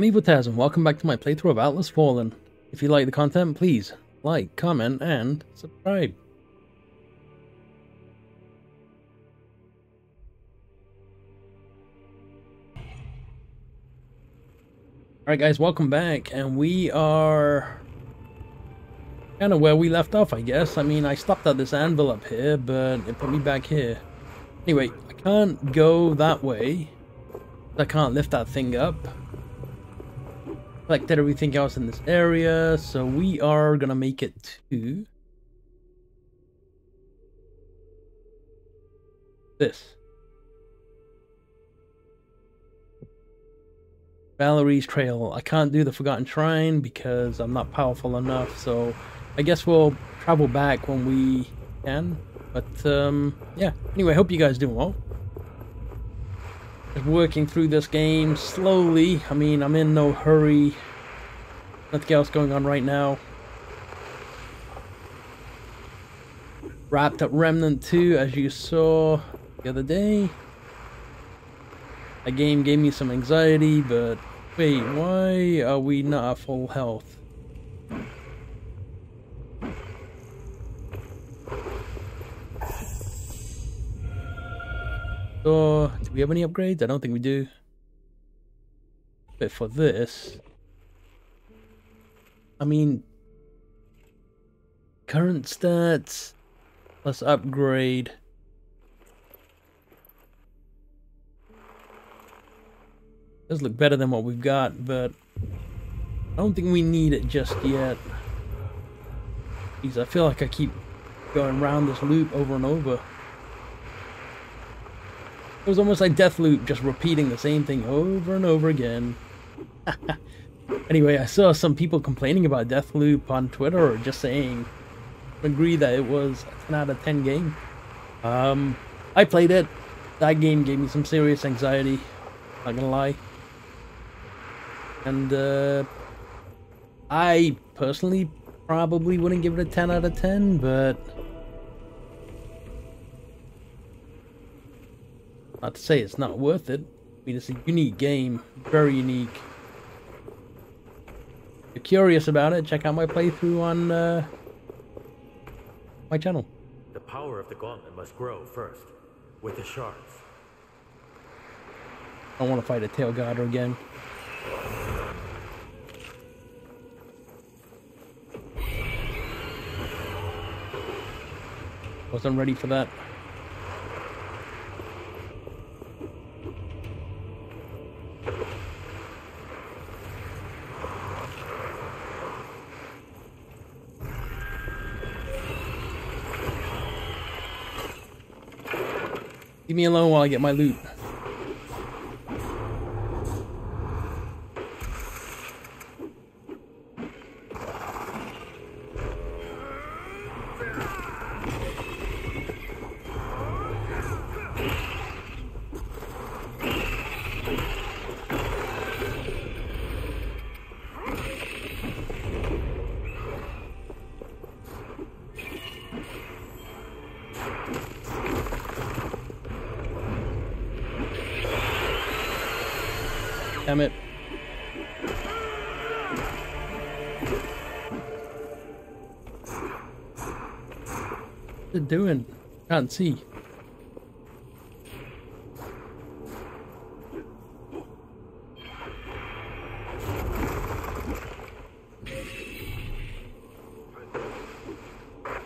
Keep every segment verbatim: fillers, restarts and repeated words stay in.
I'm Evil Tazz and welcome back to my playthrough of Atlas Fallen. If you like the content, please like, comment, and subscribe. Alright guys, welcome back, and we are kind of where we left off, I guess. I mean, I stopped at this anvil up here, but it put me back here. Anyway, I can't go that way. I can't lift that thing up. Collected everything else in this area, so we are gonna make it to this. Valerie's Trail. I can't do the Forgotten Shrine because I'm not powerful enough, so I guess we'll travel back when we can. But um, yeah, anyway, hope you guys do well. Just working through this game slowly. I mean, I'm in no hurry. Nothing else going on right now. Wrapped up Remnant two as you saw the other day. That game gave me some anxiety, but wait, why are we not at full health? So, do we have any upgrades? I don't think we do. But for this, I mean, current stats, let's upgrade. Does look better than what we've got, but I don't think we need it just yet. Jeez, I feel like I keep going around this loop over and over. It was almost like Deathloop, just repeating the same thing over and over again. Anyway, I saw some people complaining about Deathloop on Twitter, or just saying, agree that it was a ten out of ten game. Um, I played it. That game gave me some serious anxiety, not gonna lie. And uh, I personally probably wouldn't give it a ten out of ten, but not to say it's not worth it. I mean, it's a unique game. Very unique. If you're curious about it, check out my playthrough on uh, my channel. The power of the gauntlet must grow first, with the shards. I don't want to fight a tail guarder again. Wasn't ready for that. Leave me alone while I get my loot. Damn it. What's it doing? Can't see.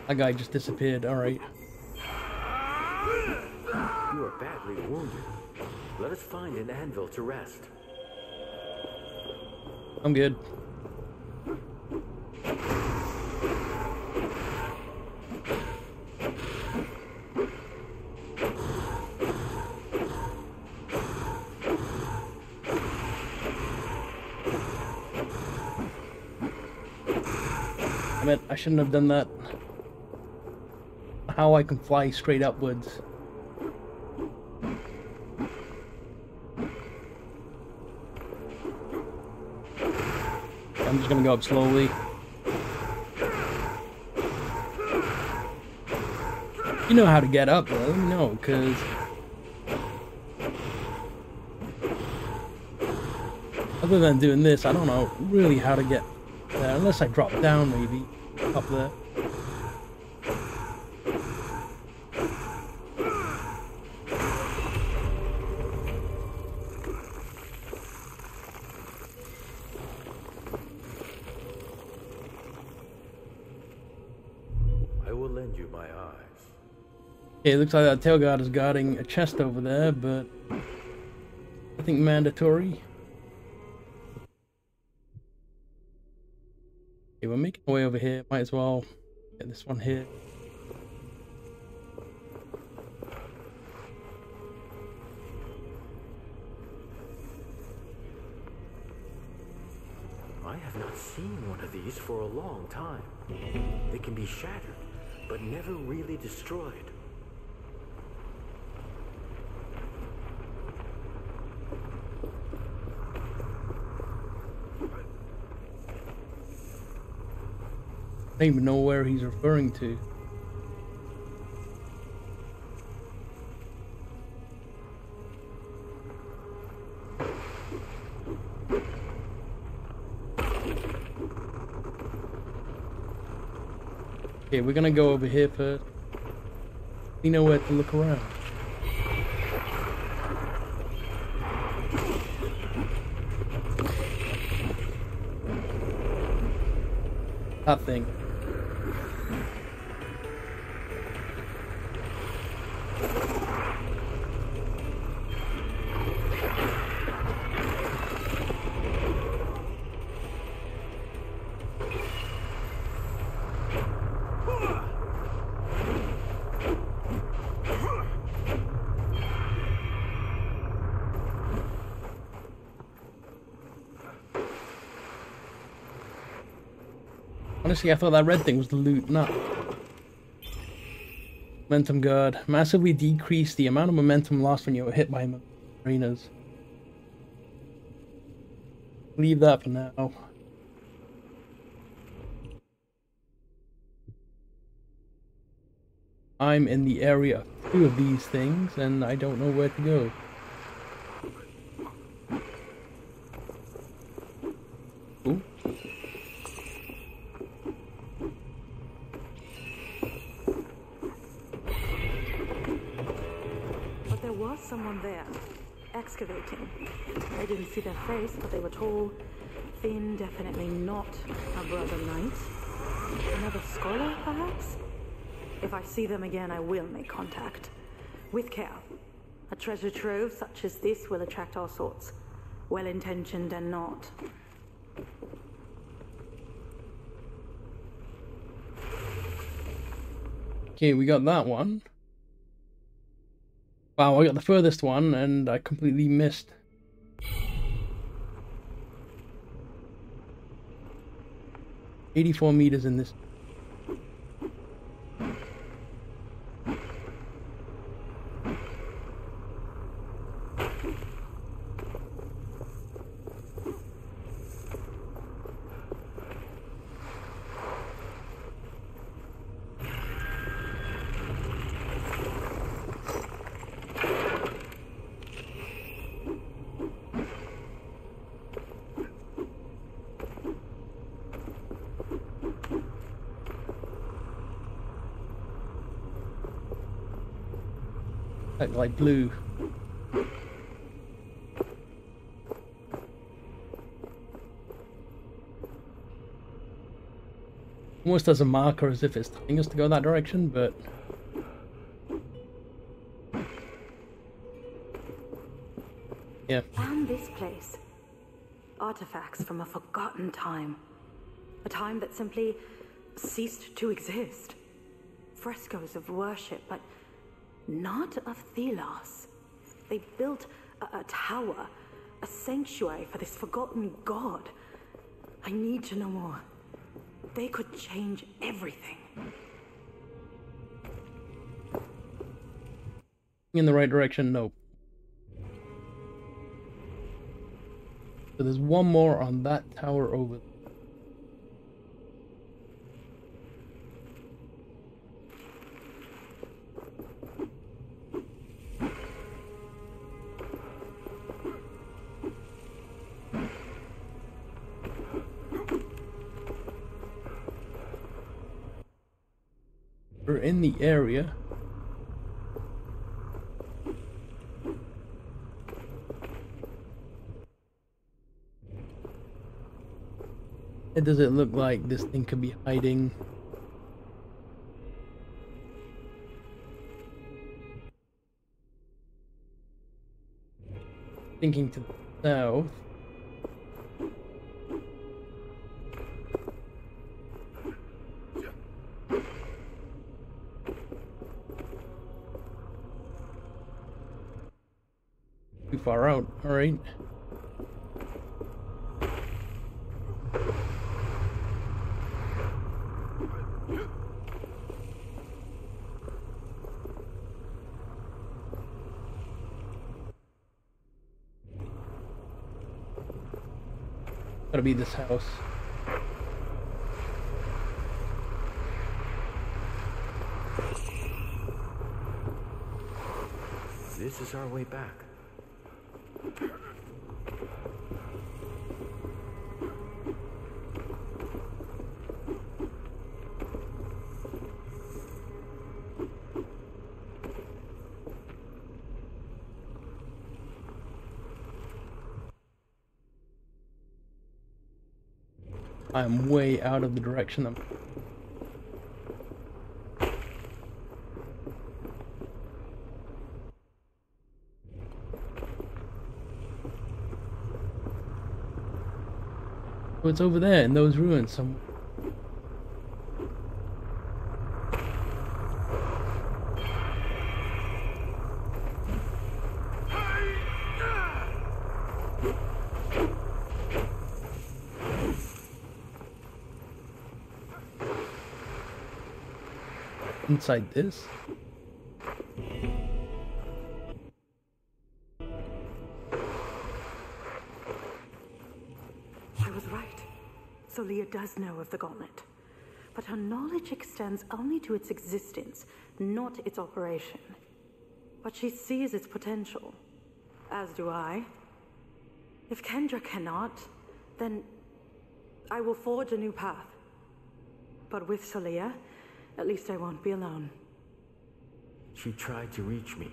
That guy just disappeared. Alright. You are badly wounded. Let us find an anvil to rest. I'm good. Damn it, I shouldn't have done that. How I can fly straight upwards. I'm just gonna go up slowly. You know how to get up, though? No, because other than doing this, I don't know really how to get there, unless I drop down maybe up there. Okay, it looks like that tail guard is guarding a chest over there, but I think mandatory. Okay, we're making our way over here. Might as well get this one here. I have not seen one of these for a long time. They can be shattered, but never really destroyed. I don't even know where he's referring to. Okay, we're gonna go over here first. We know where to look around. That thing. Honestly, I thought that red thing was the loot, not momentum guard. Massively decrease the amount of momentum lost when you were hit by marinas. Leave that for now. I'm in the area of two of these things, and I don't know where to go. Face, but they were tall, thin, definitely not a brother knight. Another scholar, perhaps? If I see them again, I will make contact. With care. A treasure trove such as this will attract all sorts, well-intentioned and not. Okay, we got that one. Wow, I got the furthest one, and I completely missed. eighty-four meters in this. Like blue. Almost as a marker as if it's telling us to go that direction, but yeah. Found this place. Artifacts from a forgotten time. A time that simply ceased to exist. Frescoes of worship, but not of Thelos. They built a, a tower, a sanctuary for this forgotten god. I need to know more. They could change everything. In the right direction, nope. So there's one more on that tower over there. we're in the area. It doesn't look like this thing could be hiding. Thinking to the south. Too far out, alright. Gotta be this house. This is our way back. I'm way out of the direction I'm... Oh, it's over there in those ruins somewhere. Inside this? She was right. Solia does know of the gauntlet, but her knowledge extends only to its existence, not its operation. But she sees its potential, as do I. If Kendra cannot, then I will forge a new path. But with Solia, at least I won't be alone. She tried to reach me,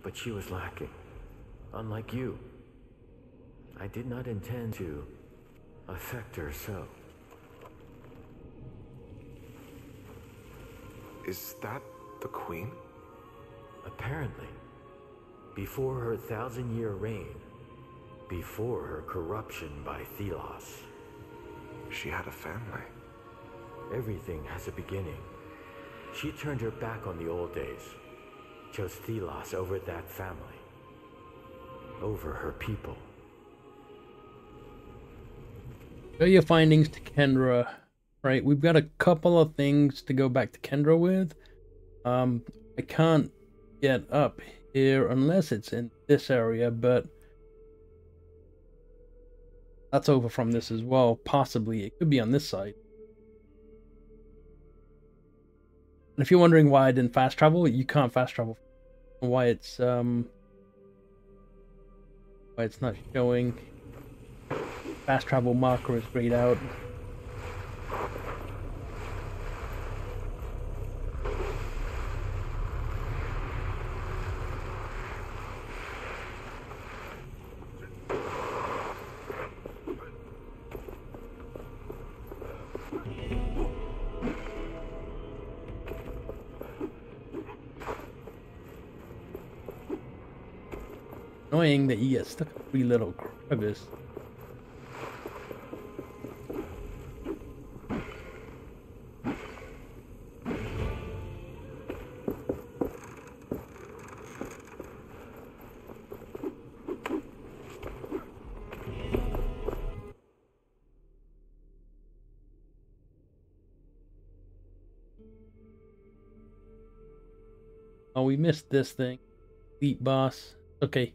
but she was lacking. Unlike you, I did not intend to affect her so. Is that the Queen? Apparently. Before her thousand-year reign, before her corruption by Thelos. She had a family. Everything has a beginning. She turned her back on the old days, chose Thelos over that family, over her people. Show your findings to Kendra, right? We've got a couple of things to go back to Kendra with. Um, I can't get up here unless it's in this area, but that's over from this as well. Possibly it could be on this side. And if you're wondering why I didn't fast travel, you can't fast travel. Why it's um, why it's not showing. Fast travel marker is grayed out. Annoying that you get stuck in three little crevices. Oh, we missed this thing. Elite boss. Okay.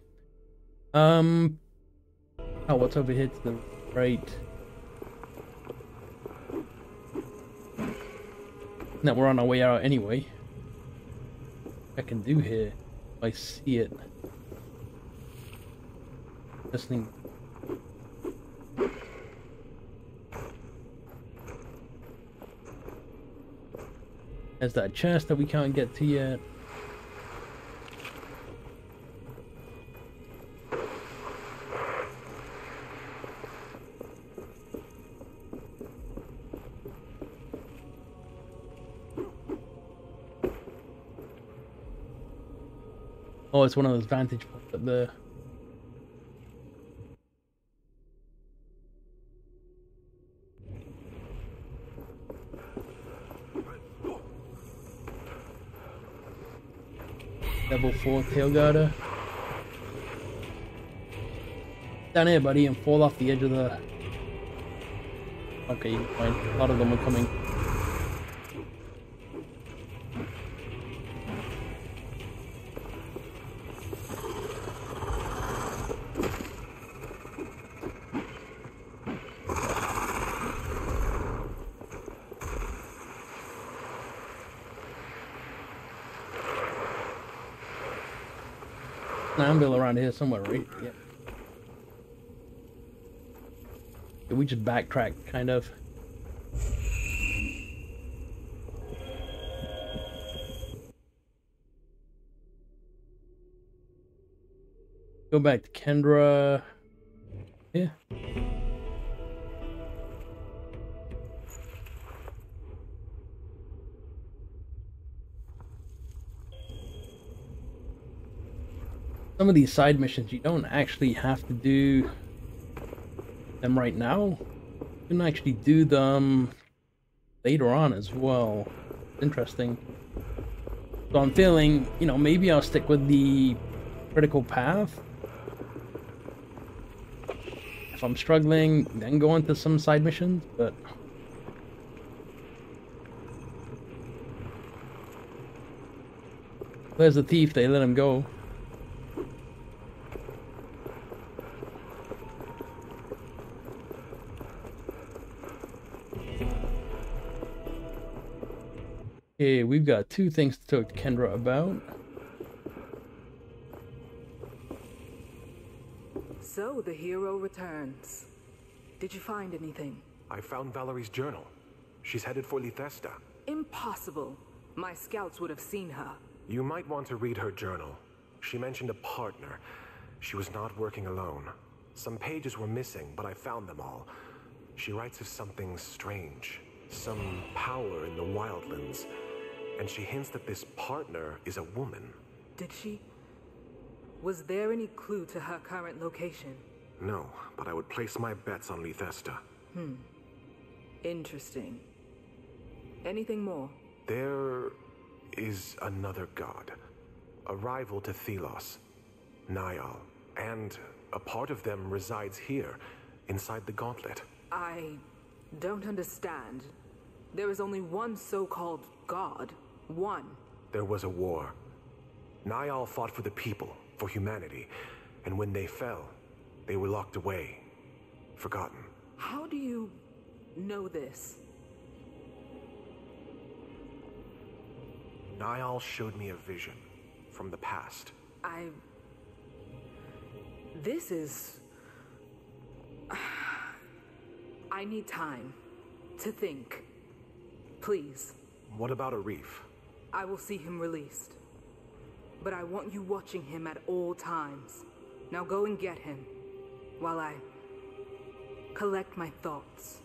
Um. Oh, what's over here to the right? No, we're on our way out anyway. What I can do here? I see it. This thing. There's that chest that we can't get to yet. Oh, it's one of those vantage points up there. Level four tail guarder. Down here, buddy, and fall off the edge of the... Okay, you're fine. A lot of them are coming. Around here somewhere, right? Yeah. We just backtrack, kind of. Go back to Kendra. Yeah. Some of these side missions, you don't actually have to do them right now. You can actually do them later on as well. Interesting. So I'm feeling, you know, maybe I'll stick with the critical path. If I'm struggling, then go into some side missions, but... There's the thief, they let him go. Okay, we've got two things to talk to Kendra about. So, the hero returns. Did you find anything? I found Valerie's journal. She's headed for Lethesta. Impossible. My scouts would have seen her. You might want to read her journal. She mentioned a partner. She was not working alone. Some pages were missing, but I found them all. She writes of something strange. Some power in the wildlands. And she hints that this partner is a woman. Did she? Was there any clue to her current location? No, but I would place my bets on Lethesta. Hmm. Interesting. Anything more? There is another god. A rival to Thelos, Niall. And a part of them resides here, inside the gauntlet. I don't understand. There is only one so-called god. One. There was a war. Niall fought for the people, for humanity, and when they fell, they were locked away, forgotten. How do you know this? Niall showed me a vision from the past. I... This is... I need time to think. Please. What about Arif? I will see him released. But I want you watching him at all times. Now go and get him, while I collect my thoughts.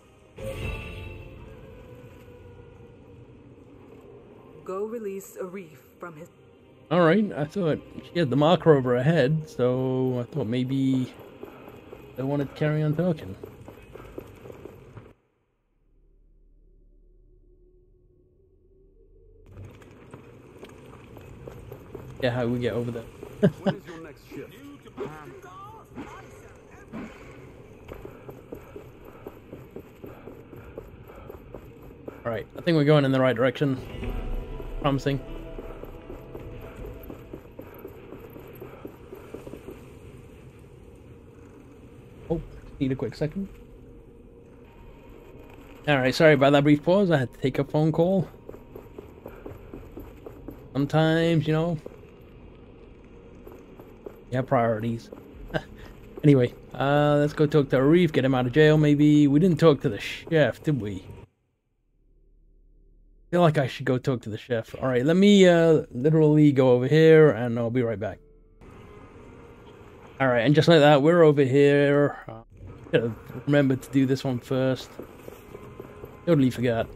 Go release Arif from his... Alright, I thought she had the marker over her head, so I thought maybe they wanted to carry on talking. Yeah, how we get over there. When is your next shift? Alright, I think we're going in the right direction. Promising. Oh, need a quick second. Alright, sorry about that brief pause. I had to take a phone call. Sometimes, you know... Yeah, priorities. Anyway, uh, let's go talk to Arif, get him out of jail, maybe. We didn't talk to the chef, did we? feel like I should go talk to the chef. All right, let me uh, literally go over here, and I'll be right back. All right, and just like that, we're over here. Uh, should have remembered to do this one first. Totally forgot.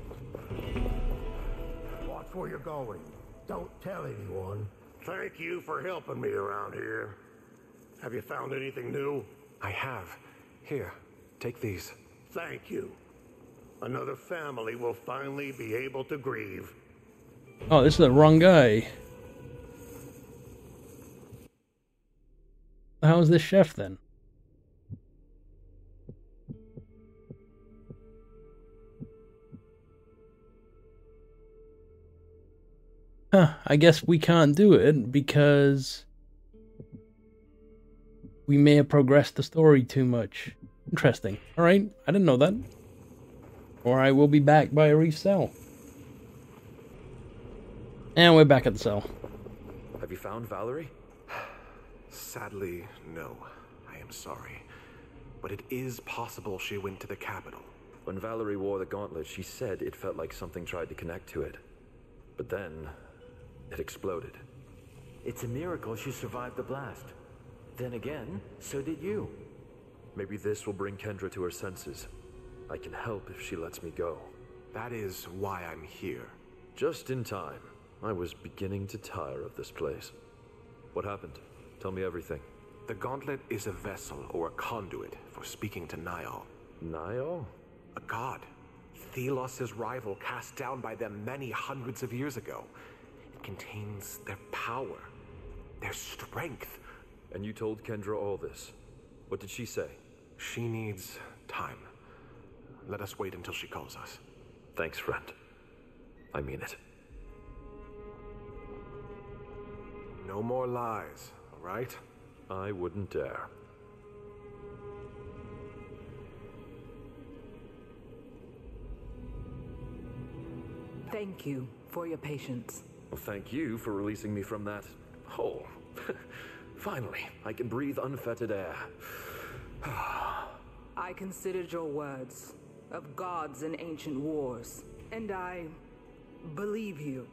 Watch where you're going. Don't tell anyone. Thank you for helping me around here. Have you found anything new? I have. Here, take these. Thank you. Another family will finally be able to grieve. Oh, this is the wrong guy. How is this chef then? Huh, I guess we can't do it because we may have progressed the story too much. Interesting. Alright, I didn't know that. Or I will be back by Arif's cell. And we're back at the cell. Have you found Valerie? Sadly, no. I am sorry. But it is possible she went to the capital. When Valerie wore the gauntlet, she said it felt like something tried to connect to it. But then, it exploded. It's a miracle she survived the blast. Then again, so did you. Maybe this will bring Kendra to her senses. I can help if she lets me go. That is why I'm here. Just in time. I was beginning to tire of this place. What happened? Tell me everything. The gauntlet is a vessel or a conduit for speaking to Niall. Niall? A god. Thelos' rival cast down by them many hundreds of years ago. It contains their power, their strength. And you told Kendra all this. What did she say? She needs time. Let us wait until she calls us. Thanks, friend. I mean it. No more lies, all right? I wouldn't dare. Thank you for your patience. Well, thank you for releasing me from that hole. Finally, I can breathe unfettered air. I considered your words of gods and ancient wars, and I believe you.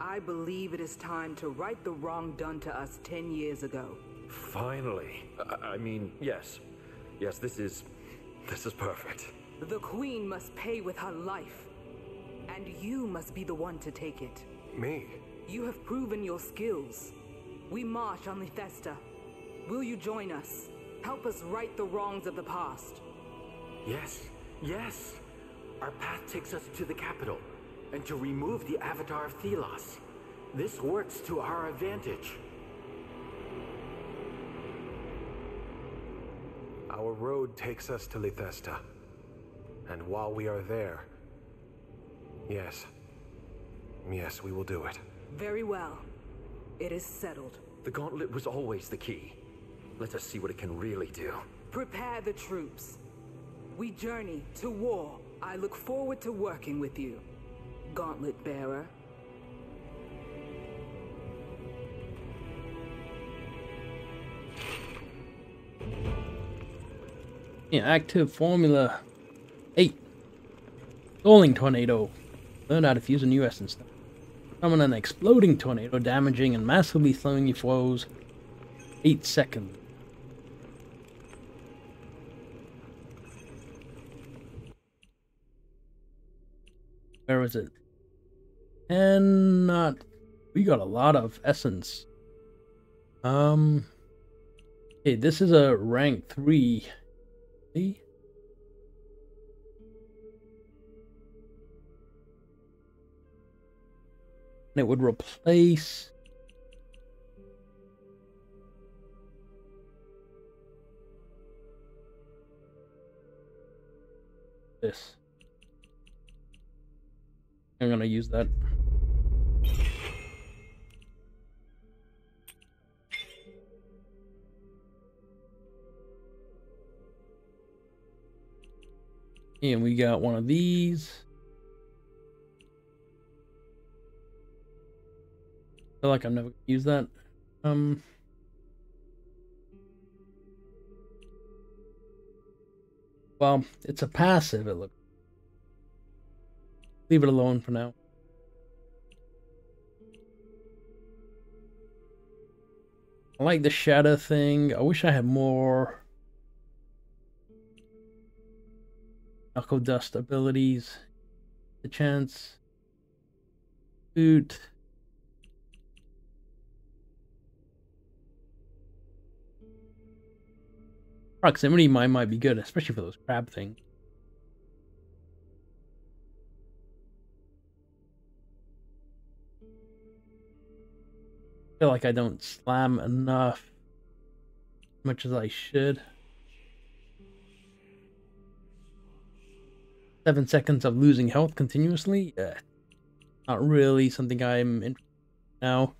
I believe it is time to right the wrong done to us ten years ago. Finally. I, I mean, yes. Yes, this is... this is perfect. The Queen must pay with her life, and you must be the one to take it. Me? You have proven your skills. We march on Lethesta. Will you join us? Help us right the wrongs of the past. Yes, yes. Our path takes us to the capital, and to remove the avatar of Thelos. This works to our advantage. Our road takes us to Lethesta. And while we are there... Yes. Yes, we will do it. Very well. It is settled. The gauntlet was always the key. Let us see what it can really do. Prepare the troops. We journey to war. I look forward to working with you, Gauntlet Bearer. Yeah, active formula eight. Stalling tornado. Learn how to fuse a new essence. Summon an exploding tornado, damaging and massively slowing your foes. Eight seconds. Where is it? And not. We got a lot of essence. Um. Okay, this is a rank three. See? And it would replace. This. I'm gonna use that. And we got one of these. I feel like I'm never gonna use that. Um Well, it's a passive, it looks. Leave it alone for now. I like the shadow thing. I wish I had more Knuckle Dust abilities. The chance. Boot. Proximity mine might be good, especially for those crab things. I feel like I don't slam enough as much as I should. Seven seconds of losing health continuously? Yeah. Not really something I'm interested in now.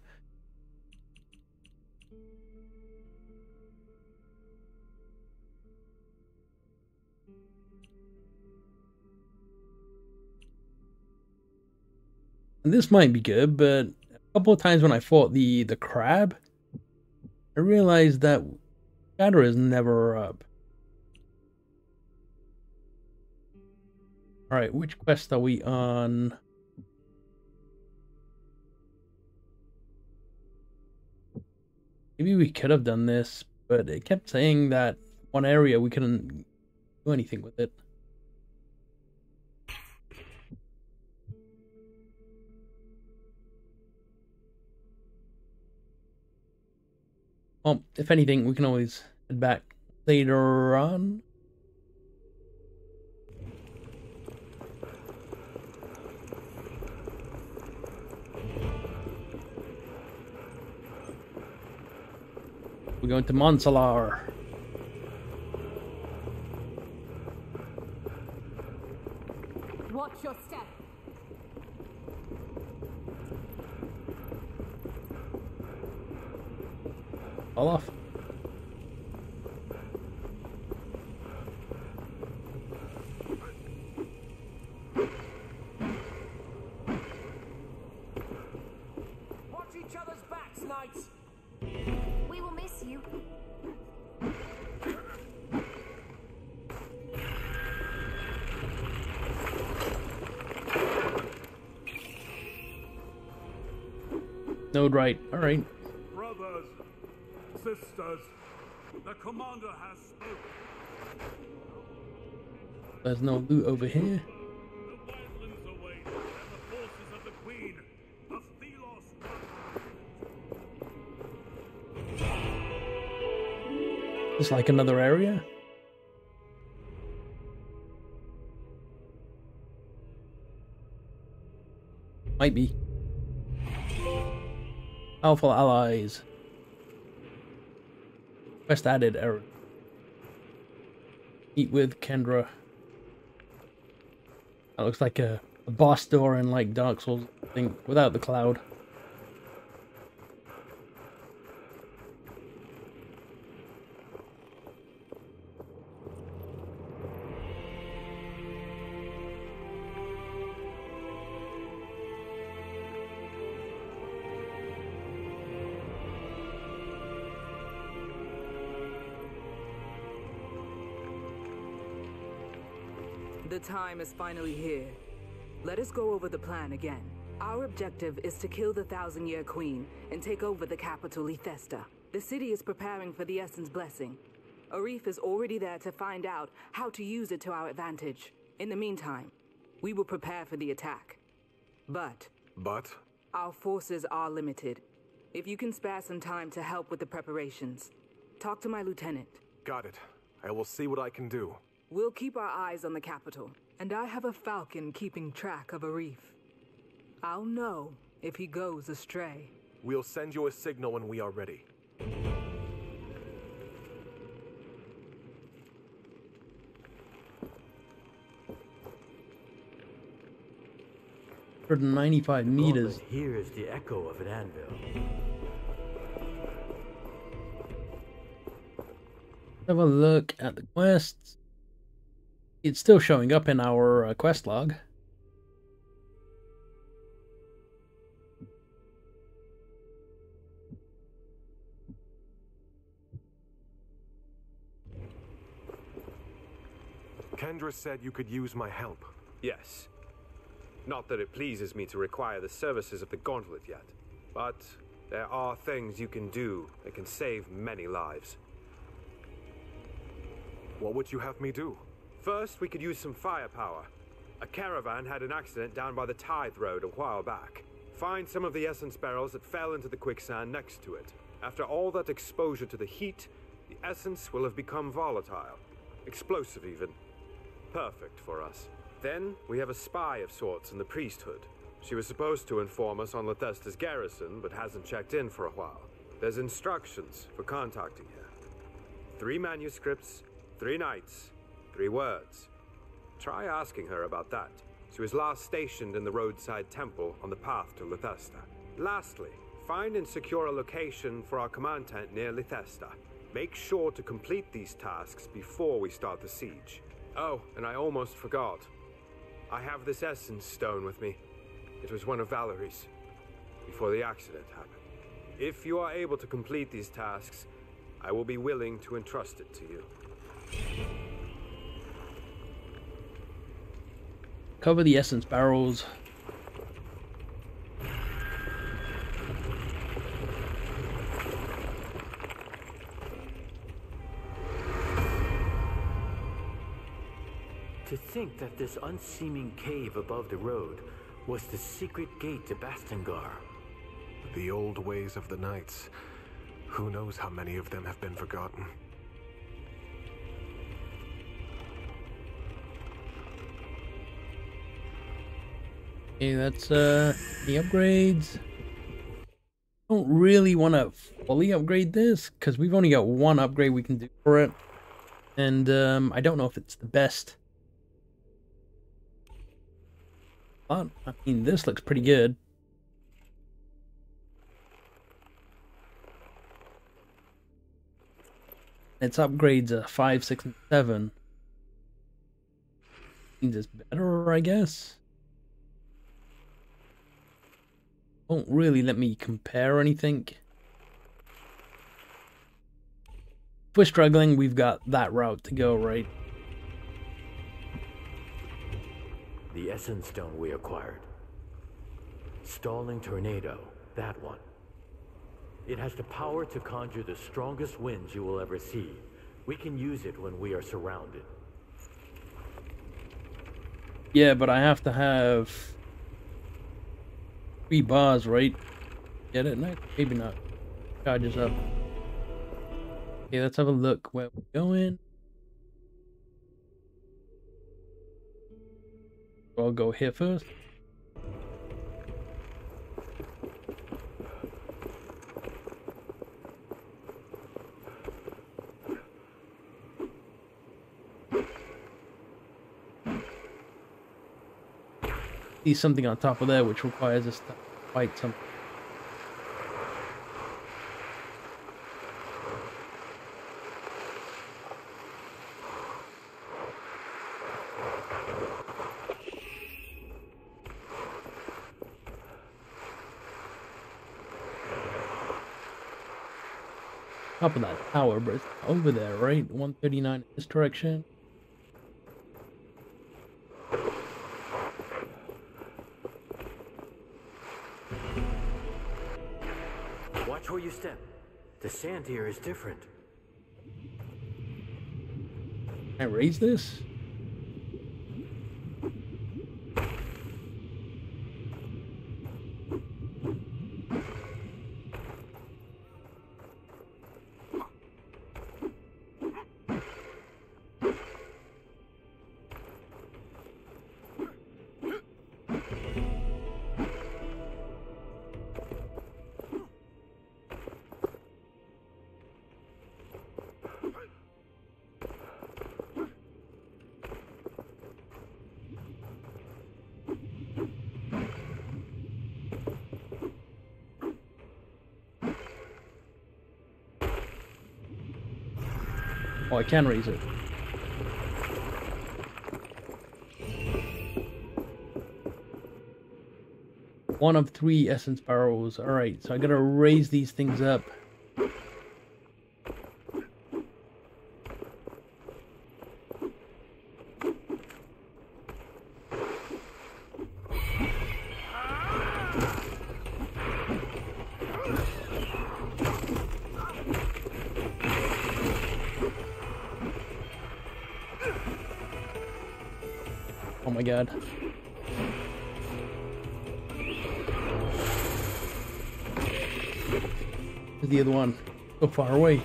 And this might be good, but a couple of times when I fought the the crab, I realized that shadow is never up. All right, which quest are we on? Maybe we could have done this, but it kept saying that one area we couldn't do anything with it. Well, if anything, we can always head back later on. We're going to Montsalar. Watch your step. Off. Watch each other's backs, knights. We will miss you. Node right. All right. Sisters, the commander has spoken. There's no loot over here. The wildlands await, and the forces of the Queen of Thelos. It's like another area. Might be. Powerful allies. Quest added error. Meet with Kendra. That looks like a, a boss door in like Dark Souls, I think, without the cloud. The time is finally here. Let us go over the plan again. Our objective is to kill the Thousand-Year Queen and take over the capital, Lethesta. The city is preparing for the Essen's blessing. Arif is already there to find out how to use it to our advantage. In the meantime, we will prepare for the attack. But... But? Our forces are limited. If you can spare some time to help with the preparations, talk to my lieutenant. Got it. I will see what I can do. We'll keep our eyes on the capital, and I have a falcon keeping track of Arif. I'll know if he goes astray. We'll send you a signal when we are ready. one hundred ninety-five meters. Here is the echo of an anvil. Have a look at the quests. It's still showing up in our uh, quest log. Kendra said you could use my help. Yes. Not that it pleases me to require the services of the Gauntlet yet, but There are things you can do that can save many lives. What would you have me do? First, we could use some firepower. A caravan had an accident down by the Tithe Road a while back. Find some of the essence barrels that fell into the quicksand next to it. After all that exposure to the heat, the essence will have become volatile. Explosive even. Perfect for us. Then, we have a spy of sorts in the priesthood. She was supposed to inform us on Lethesta's garrison, but hasn't checked in for a while. There's instructions for contacting her. Three manuscripts, three nights, three words. Try asking her about that. She was last stationed in the roadside temple on the path to Lethesta. Lastly, find and secure a location for our command tent near Lethesta. Make sure to complete these tasks before we start the siege. Oh, and I almost forgot. I have this essence stone with me. It was one of Valerie's, before the accident happened. If you are able to complete these tasks, I will be willing to entrust it to you. Cover the essence barrels. To think that this unseeming cave above the road was the secret gate to Bastengar. The old ways of the knights. Who knows how many of them have been forgotten? Okay, that's uh, the upgrades. I don't really want to fully upgrade this because we've only got one upgrade we can do for it. And um, I don't know if it's the best. But, I mean, this looks pretty good. Its upgrades are five, six, and seven. Means it's better, I guess. Won't really let me compare anything. If we're struggling, we've got that route to go, right? The essence stone we acquired. Stalling tornado, that one. It has the power to conjure the strongest winds you will ever see. We can use it when we are surrounded. Yeah, but I have to have three bars, right? Get it? No, maybe not. Charges up. Okay, let's have a look where we're going. I'll go here first. See something on top of there which requires us to fight something. Top of that tower, but it's over there, right? one thirty-nine in this direction. Watch where you step. The sand here is different. Can I raise this? Oh, I can raise it. One of three essence barrels. Alright, so I gotta raise these things up. Oh my god. Where's the other one? So far away.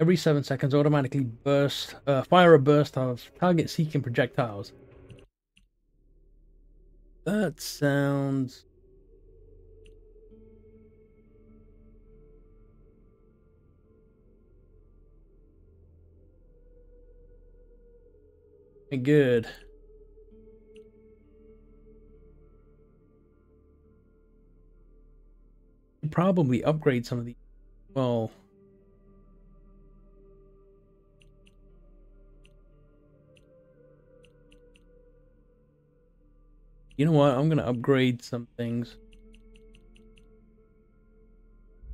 Every seven seconds, automatically burst, uh, fire a burst of target-seeking projectiles. That sounds... good. Probably upgrade some of these. Well... You know what? I'm gonna upgrade some things.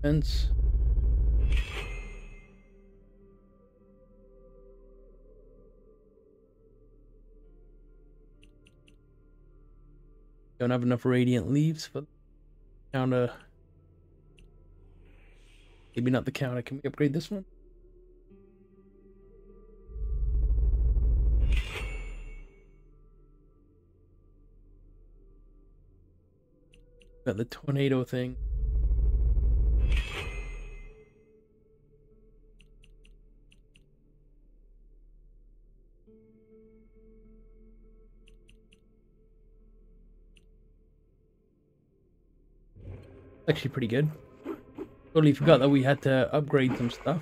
Fence. Don't have enough radiant leaves for the counter. Maybe not the counter. Can we upgrade this one? Got the tornado thing. Actually pretty good. Totally forgot that we had to upgrade some stuff.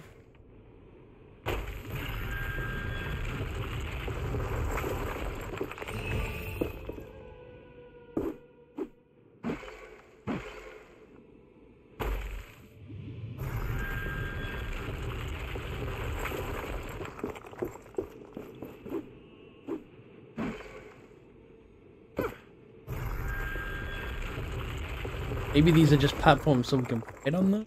Maybe these are just platforms so we can fight on them?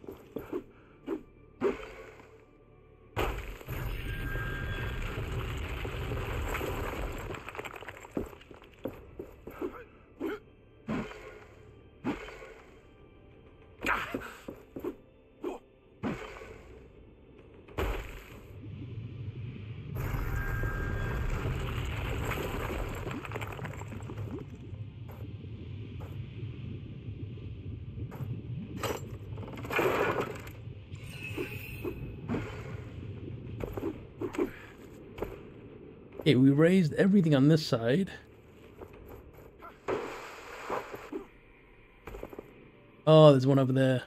Okay, we raised everything on this side. Oh, there's one over there.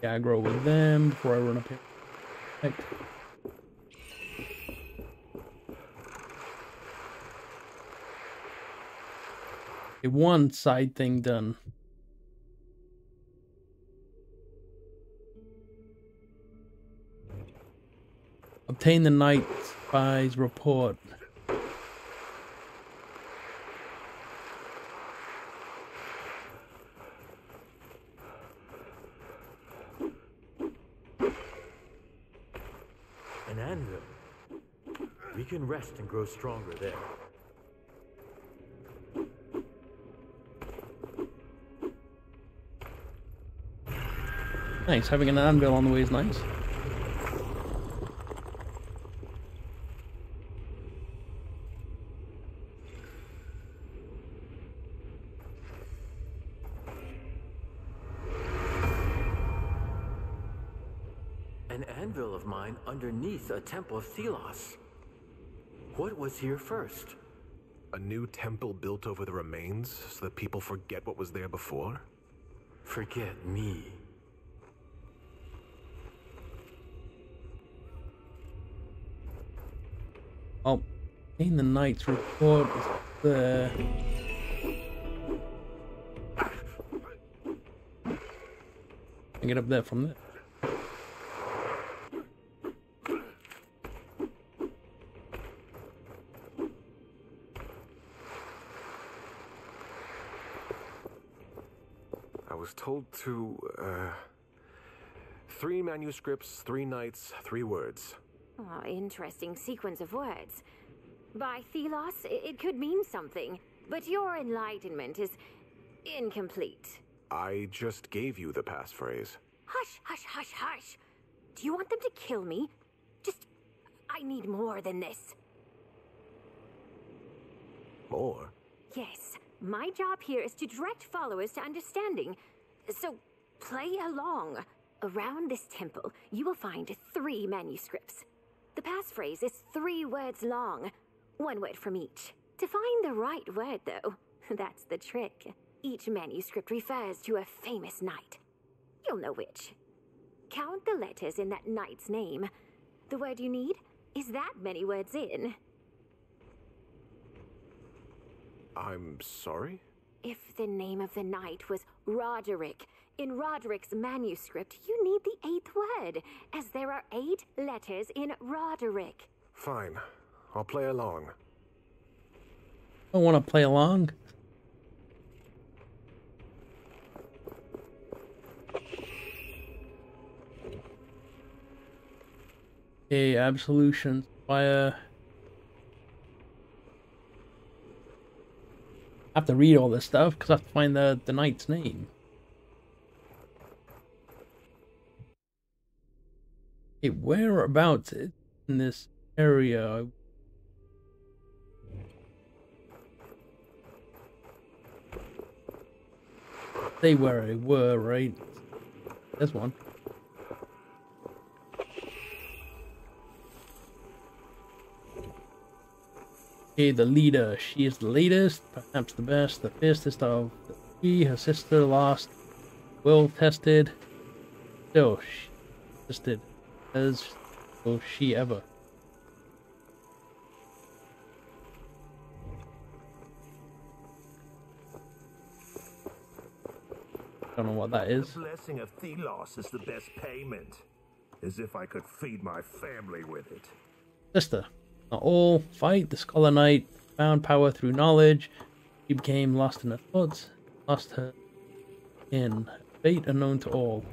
I grow with them before I run up here. Heck. Okay, one side thing done. Obtain the Night Spy's report. Rest and grow stronger there. Nice, having an anvil on the way is nice. an anvil of mine underneath a temple of Thelos. What was here first? A new temple built over the remains so that people forget what was there before? Forget me. Oh, in the night's report is there. I get up there from there. Told to, uh, three manuscripts, three nights, three words. Oh, interesting sequence of words. By Thelos, it could mean something, but your enlightenment is incomplete. I just gave you the passphrase. Hush, hush, hush, hush. Do you want them to kill me? Just, I need more than this. More? Yes. My job here is to direct followers to understanding. So, play along. Around this temple, you will find three manuscripts. The passphrase is three words long, one word from each. To find the right word, though, that's the trick. Each manuscript refers to a famous knight. You'll know which. Count the letters in that knight's name. The word you need is that many words in. I'm sorry? If the name of the knight was Roderick, in Roderick's manuscript, you need the eighth word, as there are eight letters in Roderick. Fine. I'll play along. I want to play along. Okay, absolution. Fire. I have to read all this stuff because I have to find the, the knight's name. Okay, whereabouts in this area? They where they were, right? This one. Okay, the leader. She is the latest, perhaps the best, the fiercest of the three. Her sister lost, well tested. So she tested as will she ever. Don't know what that is. The blessing of Thelos is the best payment. As if I could feed my family with it. Sister. Not all. Fight the Scholar Knight. Found power through knowledge. She became lost in her thoughts. Lost her in fate unknown to all.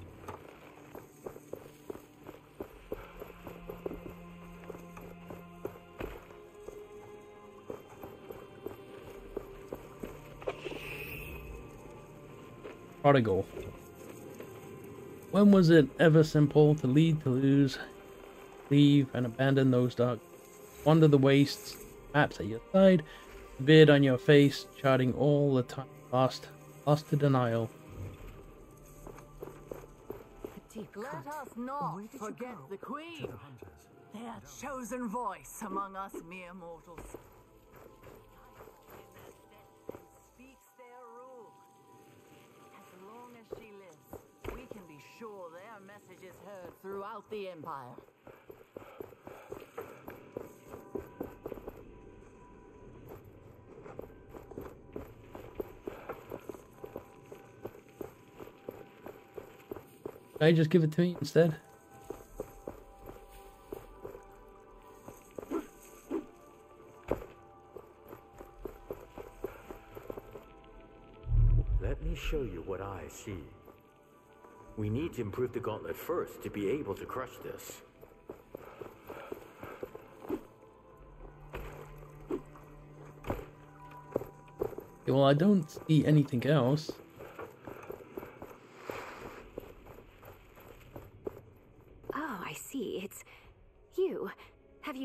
Prodigal. When was it ever simple to lead, to lose, leave, and abandon those dark? Wander the wastes, maps at your side, beard on your face, charting all the time lost, lost to denial. Let us not forget the Queen, their chosen voice among us mere mortals. Speaks their rule. As long as she lives, we can be sure their message is heard throughout the Empire. Can I just give it to me instead? Let me show you what I see. We need to improve the gauntlet first to be able to crush this. Okay, well, I don't see anything else.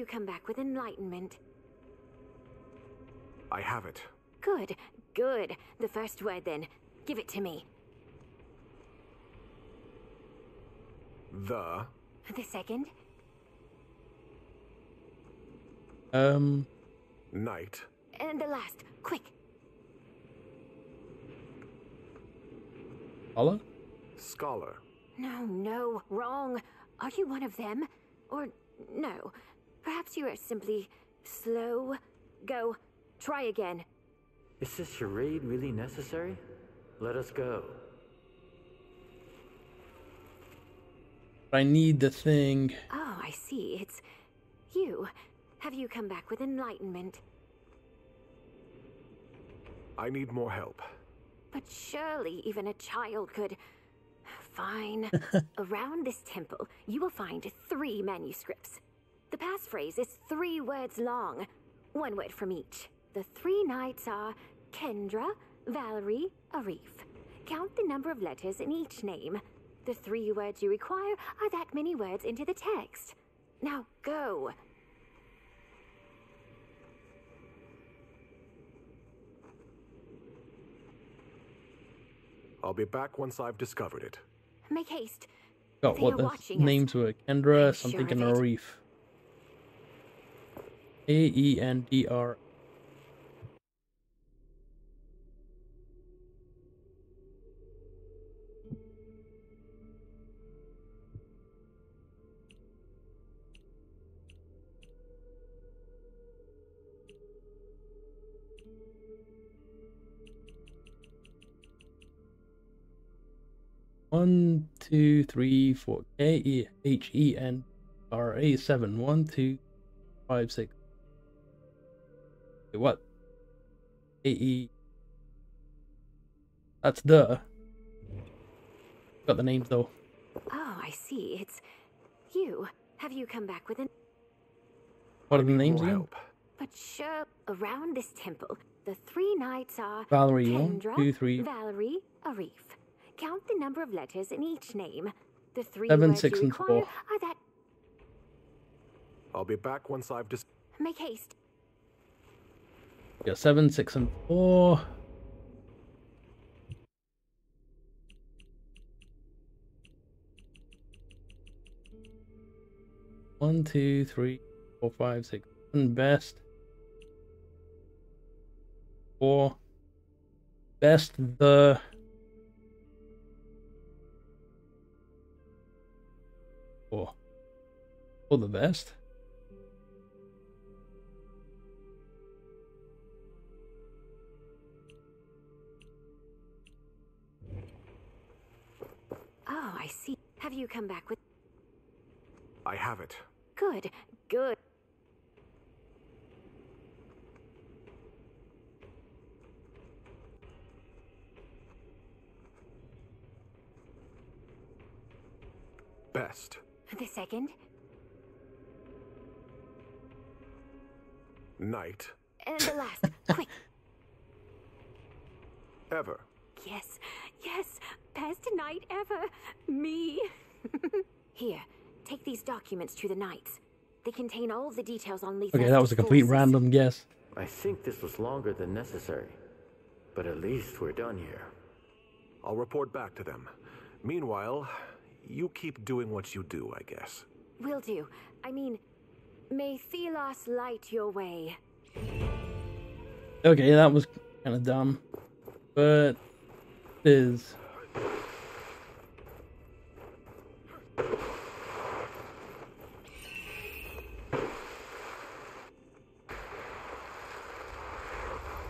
Come back with enlightenment. I have it. Good, good. The first word then. Give it to me. The The second? Um. Night. And the last. Quick. Scholar? Scholar. No, no, wrong. Are you one of them? Or no. Perhaps you are simply slow. Go. Try again. Is this charade really necessary? Let us go. I need the thing. Oh, I see. It's you. Have you come back with enlightenment? I need more help. But surely even a child could... Fine. Around this temple, you will find three manuscripts. The passphrase is three words long. One word from each. The three knights are Kendra, Valerie, Arif. Count the number of letters in each name. The three words you require are that many words into the text. Now go. I'll be back once I've discovered it. Make haste. Got what the names were. Kendra, something in a reef. A E N D R. One, two, three, four. K E H E N R A seven. One, two, five, six. Wait, what? A E. That's the. Got the names though. Oh, I see. It's you. Have you come back with an? What are the names again? But sure, around this temple, the three knights are Valerie. Kendra, one, two, three. Valerie, Arif. Count the number of letters in each name. The three Seven, words six, you require and four. Are that... I'll be back once I've just... Make haste. Yeah, seven, six, and four. One, two, three, four, five, six. Seven best. Four. Best the... Or, or the best. Oh, I see. Have you come back with? I have it. Good, good. Best. The second? Night. And the last. Quick. Ever. Yes. Yes. Best night ever. Me. Here. Take these documents to the knights. They contain all the details on Lethesta. Okay, that was a complete forces. Random guess. I think this was longer than necessary. But at least we're done here. I'll report back to them. Meanwhile... You keep doing what you do, I guess. Will do. I mean, may Thelos light your way. Okay, that was kind of dumb. But... Is...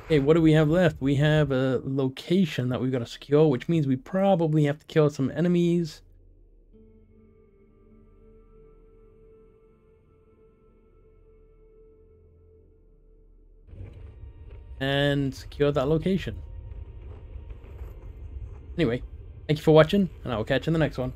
Okay, what do we have left? We have a location that we've got to secure, which means we probably have to kill some enemies. And secure that location. Anyway, thank you for watching, and I will catch you in the next one.